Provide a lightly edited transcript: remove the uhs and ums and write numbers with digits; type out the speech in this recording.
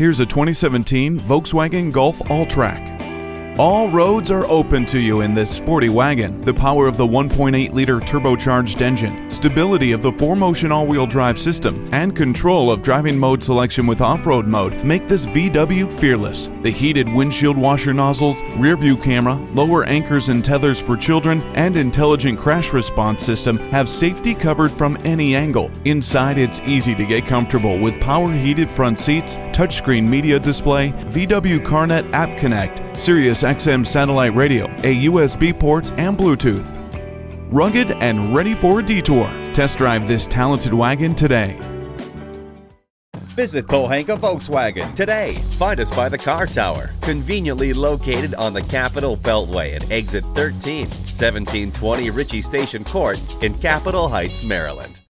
Here's a 2017 Volkswagen Golf Alltrack. All roads are open to you in this sporty wagon. The power of the 1.8-liter turbocharged engine, stability of the 4Motion all-wheel drive system, and control of driving mode selection with off-road mode make this VW fearless. The heated windshield washer nozzles, rear-view camera, lower anchors and tethers for children, and intelligent crash response system have safety covered from any angle. Inside, it's easy to get comfortable with power-heated front seats, touchscreen media display, VW Carnet App Connect, Sirius XM satellite radio, a USB port, and Bluetooth. Rugged and ready for a detour. Test drive this talented wagon today. Visit Pohanka Volkswagen today. Find us by the car tower, conveniently located on the Capitol Beltway at exit 13, 1720 Ritchie Station Court in Capitol Heights, Maryland.